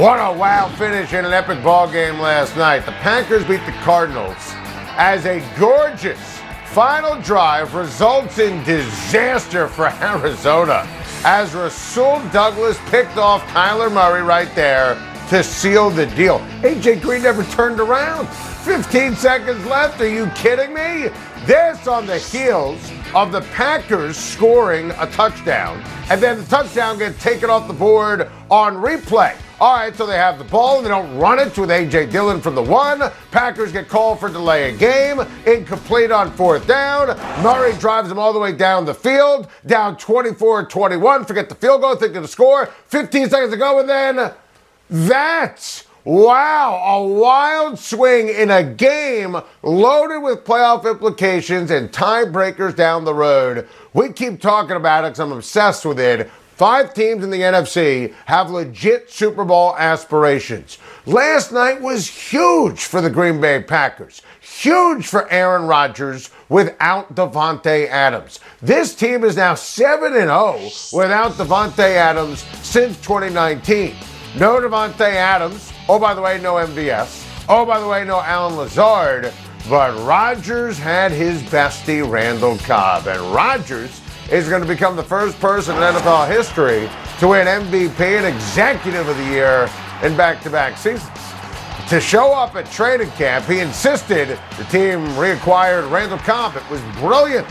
What a wild finish in an epic ball game last night. The Packers beat the Cardinals as a gorgeous final drive results in disaster for Arizona as Rasul Douglas picked off Kyler Murray right there to seal the deal. A.J. Green never turned around. 15 seconds left. Are you kidding me? This on the heels of the Packers scoring a touchdown. And then the touchdown gets taken off the board on replay. All right, so they have the ball and they don't run it with A.J. Dillon from the one. Packers get called for delay a game. Incomplete on fourth down. Murray drives them all the way down the field. Down 24-21. Forget the field goal. Thinking to score. 15 seconds to go and then that's... wow, a wild swing in a game loaded with playoff implications and tiebreakers down the road. We keep talking about it because I'm obsessed with it. 5 teams in the NFC have legit Super Bowl aspirations. Last night was huge for the Green Bay Packers. Huge for Aaron Rodgers without Davante Adams. This team is now 7-0 without Davante Adams since 2019. No Davante Adams. Oh, by the way, no MVS. Oh, by the way, no Alan Lazard. But Rodgers had his bestie, Randall Cobb. And Rodgers is going to become the first person in NFL history to win MVP and Executive of the Year in back-to-back seasons. To show up at training camp, he insisted the team reacquired Randall Cobb. It was brilliant.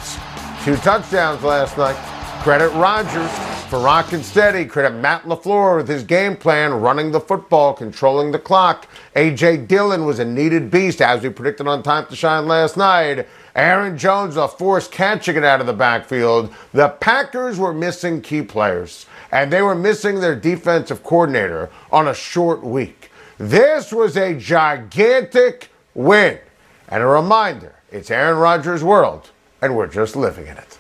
2 touchdowns last night. Credit Rodgers for rocking steady. Credit Matt LaFleur with his game plan, running the football, controlling the clock. A.J. Dillon was a needed beast, as we predicted on Time to Shine last night. Aaron Jones, a forced catch to get out of the backfield. The Packers were missing key players, and they were missing their defensive coordinator on a short week. This was a gigantic win. And a reminder, it's Aaron Rodgers' world, and we're just living in it.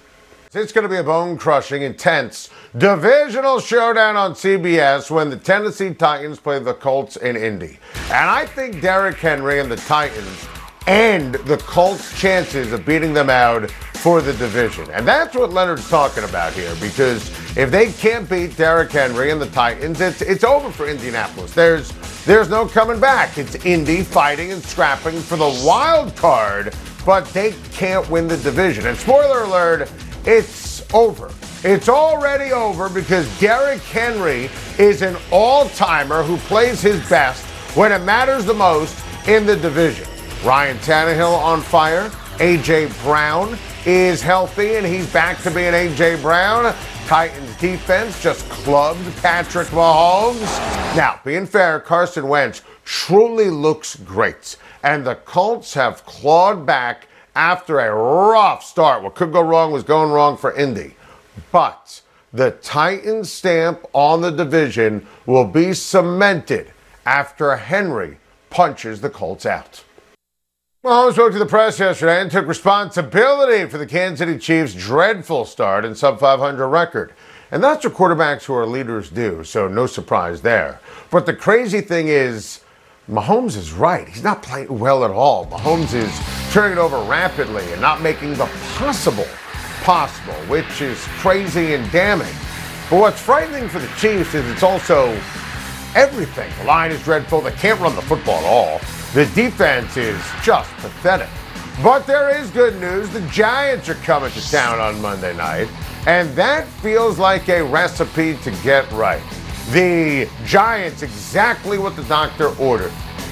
It's going to be a bone-crushing, intense, divisional showdown on CBS when the Tennessee Titans play the Colts in Indy. And I think Derrick Henry and the Titans end the Colts' chances of beating them out for the division. And that's what Leonard's talking about here, because if they can't beat Derrick Henry and the Titans, it's over for Indianapolis. There's no coming back. It's Indy fighting and scrapping for the wild card, but they can't win the division. And spoiler alert, it's over. It's already over because Derrick Henry is an all-timer who plays his best when it matters the most in the division. Ryan Tannehill on fire. A.J. Brown is healthy and he's back to being A.J. Brown. Titans defense just clubbed Patrick Mahomes. Now, being fair, Carson Wentz truly looks great. And the Colts have clawed back after a rough start. What could go wrong was going wrong for Indy. But the Titans stamp on the division will be cemented after Henry punches the Colts out. Mahomes spoke to the press yesterday and took responsibility for the Kansas City Chiefs' dreadful start and sub-500 record. And that's what quarterbacks who are leaders do, so no surprise there. But the crazy thing is, Mahomes is right. He's not playing well at all. Mahomes is turning it over rapidly and not making the possible possible, which is crazy and damning. But what's frightening for the Chiefs is it's also everything. The line is dreadful. They can't run the football at all. The defense is just pathetic. But there is good news. The Giants are coming to town on Monday night, and that feels like a recipe to get right. The Giants, exactly what the doctor ordered.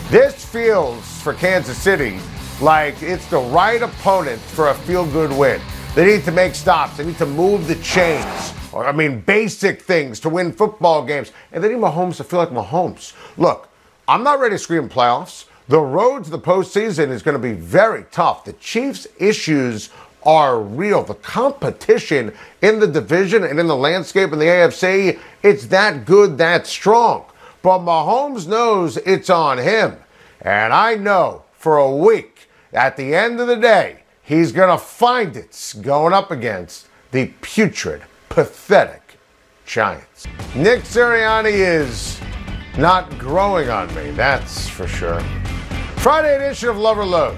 This feels, for Kansas City, like it's the right opponent for a feel-good win. They need to make stops. They need to move the chains. Or, I mean, basic things to win football games. And they need Mahomes to feel like Mahomes. Look, I'm not ready to scream playoffs. The road to the postseason is going to be very tough. The Chiefs' issues are real. The competition in the division and in the landscape in the AFC, it's that good, that strong. But Mahomes knows it's on him. And I know for a week, at the end of the day, he's going to find it going up against the putrid, pathetic Giants. Nick Sirianni is not growing on me, that's for sure. Friday edition of Love or Loathe.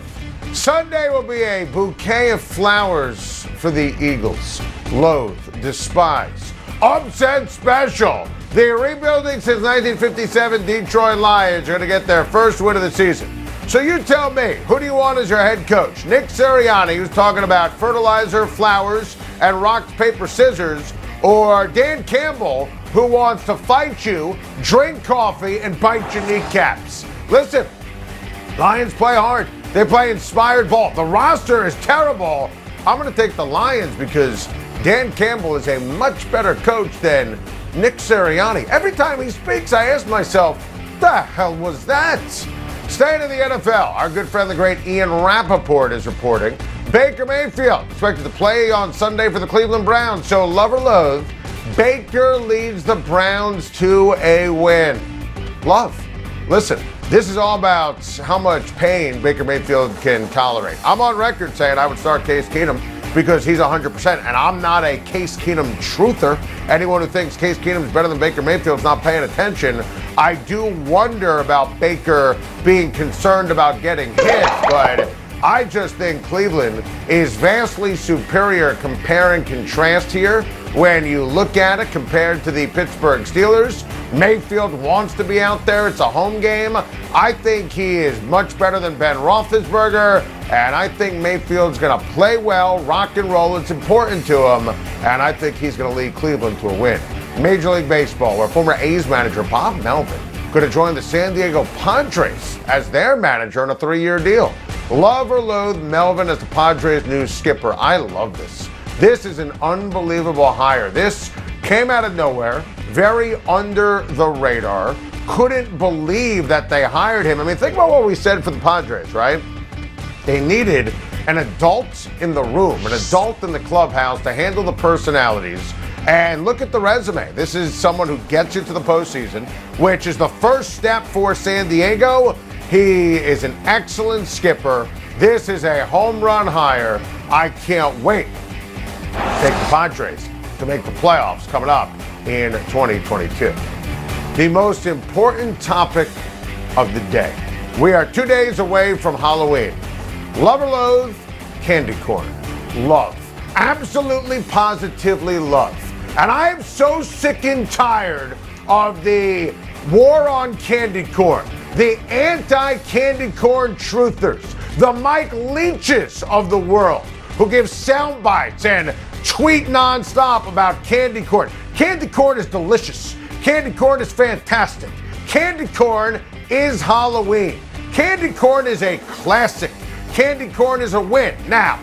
Sunday will be a bouquet of flowers for the Eagles. Loathe, despise, upset special. The rebuilding since 1957 Detroit Lions are going to get their first win of the season. So you tell me, who do you want as your head coach? Nick Sirianni, who's talking about fertilizer, flowers, and rock, paper, scissors, or Dan Campbell, who wants to fight you, drink coffee, and bite your kneecaps? Listen, Lions play hard. They play inspired ball. The roster is terrible. I'm going to take the Lions because Dan Campbell is a much better coach than Nick Sirianni. Every time he speaks, I ask myself, the hell was that? Staying in the NFL, our good friend, the great Ian Rappaport, is reporting. Baker Mayfield expected to play on Sunday for the Cleveland Browns. So, love or loathe, Baker leads the Browns to a win. Love. Listen, this is all about how much pain Baker Mayfield can tolerate. I'm on record saying I would start Case Keenum because he's 100%, and I'm not a Case Keenum truther. Anyone who thinks Case Keenum's better than Baker Mayfield's not paying attention. I do wonder about Baker being concerned about getting hit, but I just think Cleveland is vastly superior, compare and contrast here. When you look at it compared to the Pittsburgh Steelers, Mayfield wants to be out there. It's a home game. I think he is much better than Ben Roethlisberger, and I think Mayfield's going to play well, rock and roll. It's important to him, and I think he's going to lead Cleveland to a win. Major League Baseball, where former A's manager Bob Melvin could have joined the San Diego Padres as their manager on a 3-year deal. Love or loathe, Melvin as the Padres' new skipper. I love this. This is an unbelievable hire. This came out of nowhere, very under the radar. Couldn't believe that they hired him. I mean, think about what we said for the Padres, right? They needed an adult in the room, an adult in the clubhouse to handle the personalities. And look at the resume. This is someone who gets you to the postseason, which is the first step for San Diego. He is an excellent skipper. This is a home run hire. I can't wait to take the Padres to make the playoffs coming up in 2022. The most important topic of the day. We are 2 days away from Halloween. Love or loathe, candy corn. Love. Absolutely, positively love. And I am so sick and tired of the war on candy corn. The anti-candy corn truthers, the Mike Leaches of the world, who give sound bites and tweet nonstop about candy corn. Candy corn is delicious. Candy corn is fantastic. Candy corn is Halloween. Candy corn is a classic. Candy corn is a win. Now,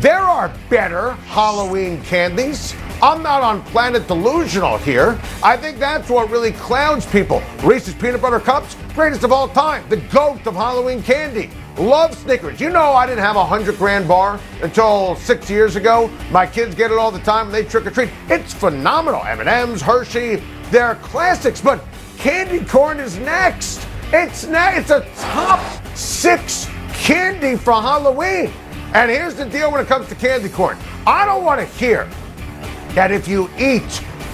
there are better Halloween candies. I'm not on Planet Delusional here. I think that's what really clowns people. Reese's Peanut Butter Cups, greatest of all time. The GOAT of Halloween candy. Love Snickers. You know I didn't have a $100 grand bar until 6 years ago. My kids get it all the time and they trick or treat. It's phenomenal. M&M's, Hershey, they're classics. But candy corn is next. It's a top 6 candy for Halloween. And here's the deal when it comes to candy corn. I don't want to hear that if you eat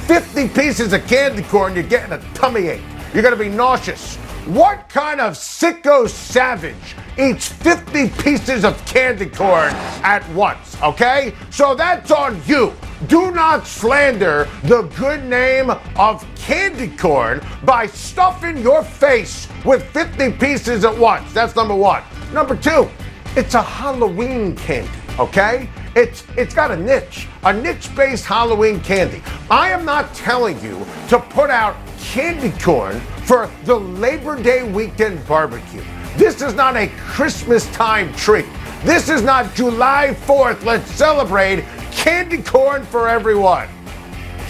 50 pieces of candy corn, you're getting a tummy ache. You're going to be nauseous. What kind of sicko savage eats 50 pieces of candy corn at once, okay? So that's on you. Do not slander the good name of candy corn by stuffing your face with 50 pieces at once. That's number one. Number two, it's a Halloween candy, okay? It's got a niche-based Halloween candy. I am not telling you to put out candy corn for the Labor Day weekend barbecue. This is not a Christmas time treat. This is not July 4th, let's celebrate candy corn for everyone.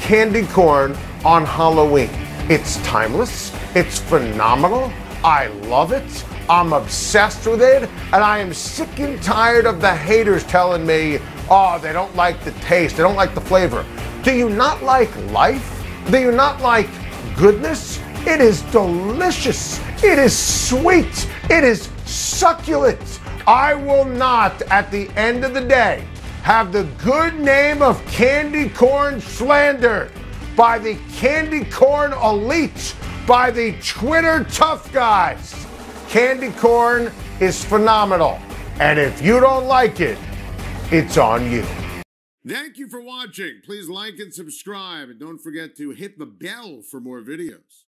Candy corn on Halloween. It's timeless, it's phenomenal, I love it. I'm obsessed with it, and I am sick and tired of the haters telling me, oh, they don't like the taste, they don't like the flavor. Do you not like life? Do you not like goodness? It is delicious. It is sweet. It is succulent. I will not, at the end of the day, have the good name of candy corn slandered by the candy corn elite, by the Twitter tough guys. Candy corn is phenomenal, and if you don't like it, it's on you. Thank you for watching. Please like and subscribe, and don't forget to hit the bell for more videos.